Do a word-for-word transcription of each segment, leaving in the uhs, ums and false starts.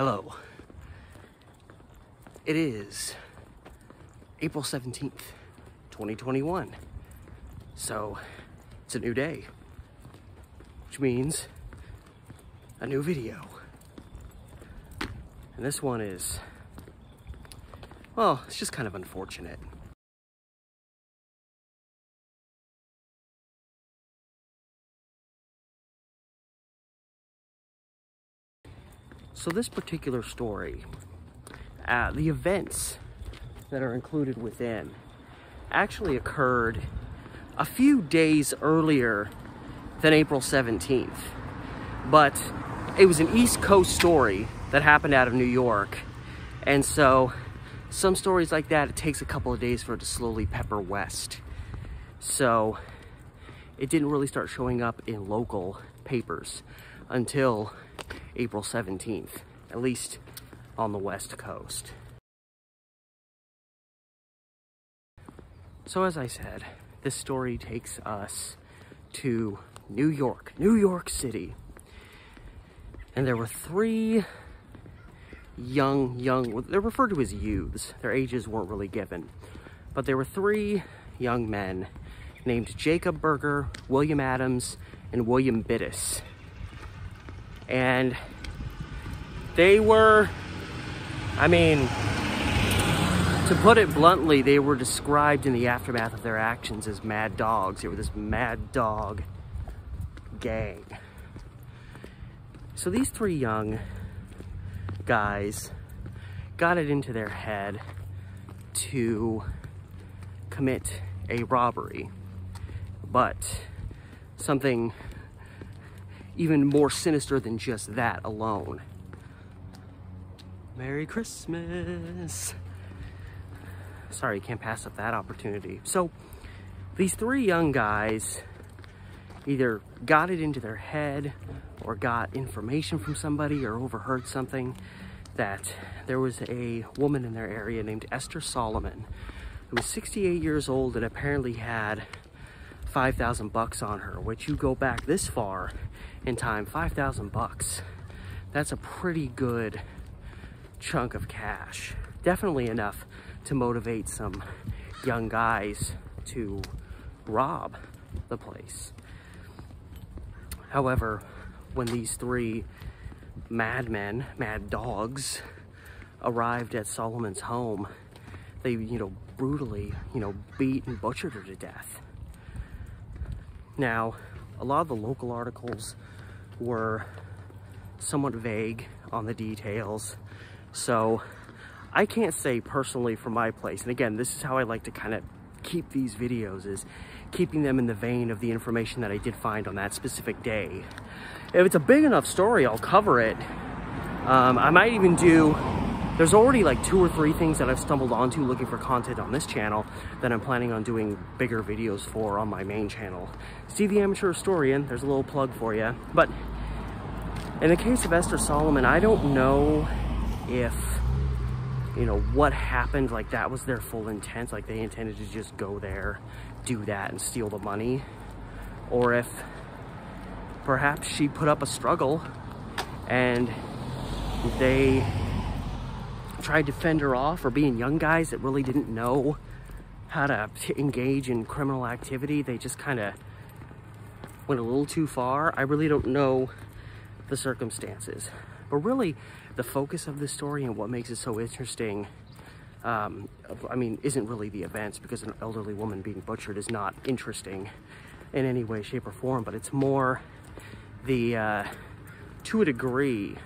Hello. It is April seventeenth, twenty twenty-one. So it's a new day, which means a new video. And this one is, well, it's just kind of unfortunate. So this particular story, uh, the events that are included within actually occurred a few days earlier than April seventeenth. But it was an East Coast story that happened out of New York. And so some stories like that, it takes a couple of days for it to slowly pepper west. So it didn't really start showing up in local papers until April seventeenth, at least on the West Coast. So as I said, this story takes us to New York, New York City. And there were three young, young, they're referred to as youths. Their ages weren't really given. But there were three young men named Jacob Berger, William Adams, and William Bittis. And they were, I mean, to put it bluntly, they were described in the aftermath of their actions as mad dogs. They were this mad dog gang. So these three young guys got it into their head to commit a robbery, but something even more sinister than just that alone. Merry Christmas. Sorry, can't pass up that opportunity. So these three young guys either got it into their head or got information from somebody or overheard something that there was a woman in their area named Esther Solomon who was sixty-eight years old and apparently had five thousand bucks on her, which you go back this far in time, five thousand bucks. That's a pretty good chunk of cash. Definitely enough to motivate some young guys to rob the place. However, when these three madmen, mad dogs, arrived at Solomon's home, they, you know, brutally, you know, beat and butchered her to death. Now, a lot of the local articles were somewhat vague on the details, so I can't say personally for my place, and again, this is how I like to kind of keep these videos, is keeping them in the vein of the information that I did find on that specific day. If it's a big enough story, I'll cover it. Um, I might even do, there's already like two or three things that I've stumbled onto looking for content on this channel that I'm planning on doing bigger videos for on my main channel. See The Amateur Historian, there's a little plug for you. But in the case of Esther Solomon, I don't know if, you know, what happened, like that was their full intent, like they intended to just go there, do that, and steal the money, or if perhaps she put up a struggle and they tried to fend her off, or being young guys that really didn't know how to engage in criminal activity, they just kind of went a little too far. I really don't know the circumstances. But really, the focus of this story and what makes it so interesting, um, I mean, isn't really the events, because an elderly woman being butchered is not interesting in any way, shape, or form, but it's more the, uh, to a degree,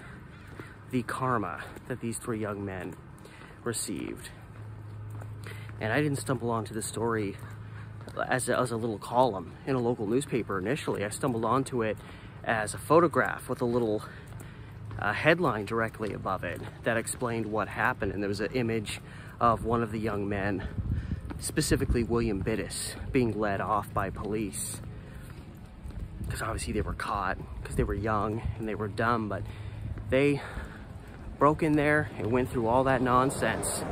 the karma that these three young men received. And I didn't stumble onto this story as a, as a little column in a local newspaper initially. I stumbled onto it as a photograph with a little a headline directly above it that explained what happened, and there was an image of one of the young men, specifically William Bittis, being led off by police, because obviously they were caught because they were young and they were dumb, but they broke in there and went through all that nonsense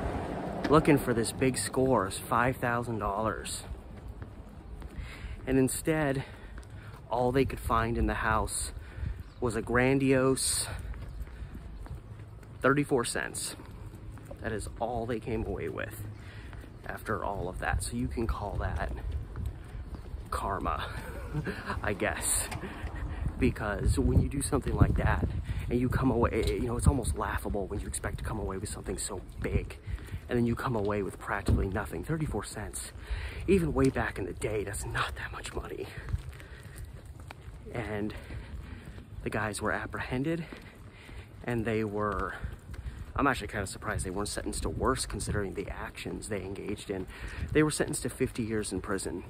looking for this big score, five thousand dollars, and instead all they could find in the house was a grandiose thirty-four cents. That is all they came away with after all of that. So you can call that karma, I guess. Because when you do something like that and you come away, you know, it's almost laughable when you expect to come away with something so big and then you come away with practically nothing. thirty-four cents, even way back in the day, that's not that much money. And the guys were apprehended and they were, I'm actually kind of surprised they weren't sentenced to worse considering the actions they engaged in. They were sentenced to fifty years in prison.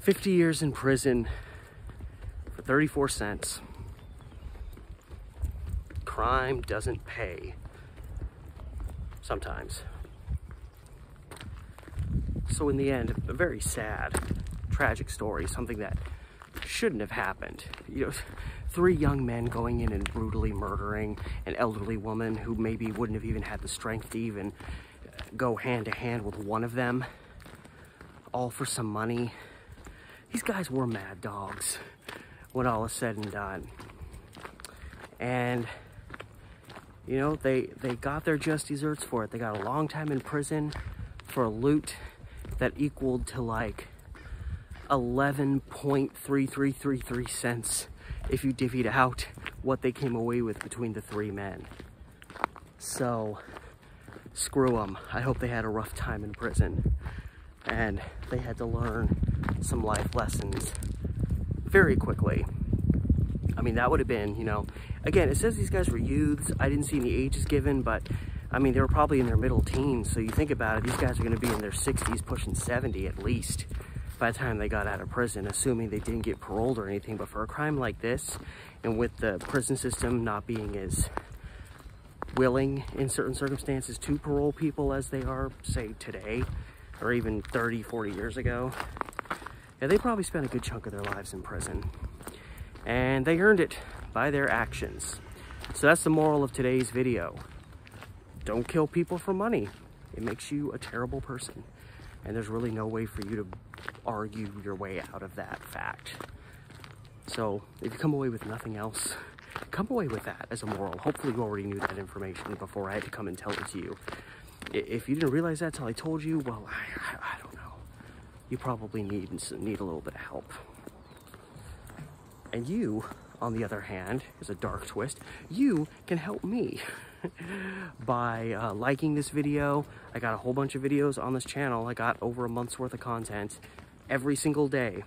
fifty years in prison. thirty-four cents. Crime doesn't pay. Sometimes. So in the end, a very sad, tragic story, something that shouldn't have happened. You know, three young men going in and brutally murdering an elderly woman who maybe wouldn't have even had the strength to even go hand to hand with one of them, all for some money. These guys were mad dogs when all is said and done. And, you know, they, they got their just desserts for it. They got a long time in prison for loot that equaled to like eleven point three three three three cents if you divvied out what they came away with between the three men. So, screw them. I hope they had a rough time in prison and they had to learn some life lessons very quickly. I mean, that would have been, you know, again, it says these guys were youths. I didn't see any ages given, but I mean, they were probably in their middle teens. So you think about it, these guys are going to be in their sixties, pushing seventy at least by the time they got out of prison, assuming they didn't get paroled or anything. But for a crime like this, and with the prison system not being as willing in certain circumstances to parole people as they are, say, today, or even thirty, forty years ago, yeah, they probably spent a good chunk of their lives in prison. And they earned it by their actions. So that's the moral of today's video. Don't kill people for money. It makes you a terrible person. And there's really no way for you to argue your way out of that fact. So if you come away with nothing else, come away with that as a moral. Hopefully you already knew that information before I had to come and tell it to you. If you didn't realize that until I told you, well, I, I, I don't know. You probably need, need a little bit of help. And you, on the other hand, is a dark twist, you can help me by uh, liking this video. I got a whole bunch of videos on this channel. I got over a month's worth of content every single day.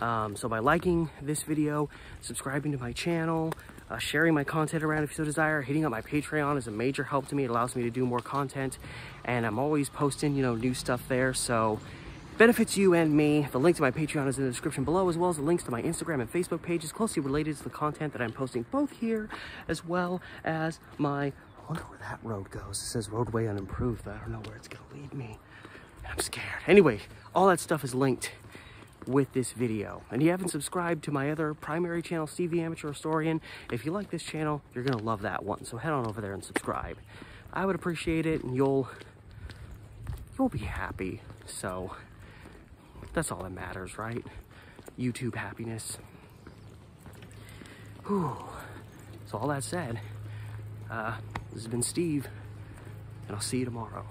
Um, so by liking this video, subscribing to my channel, uh, sharing my content around if you so desire, hitting up my Patreon is a major help to me. It allows me to do more content and I'm always posting, you know, new stuff there. So benefits you and me. The link to my Patreon is in the description below, as well as the links to my Instagram and Facebook pages closely related to the content that I'm posting both here as well as my, I wonder where that road goes. It says roadway unimproved, but I don't know where it's going to lead me. I'm scared. Anyway, all that stuff is linked with this video. And if you haven't subscribed to my other primary channel, Steve the Amateur Historian, if you like this channel, you're going to love that one. So head on over there and subscribe. I would appreciate it and you'll, you'll be happy. So that's all that matters, right? YouTube happiness. Whew. So all that said, uh, this has been Steve and I'll see you tomorrow.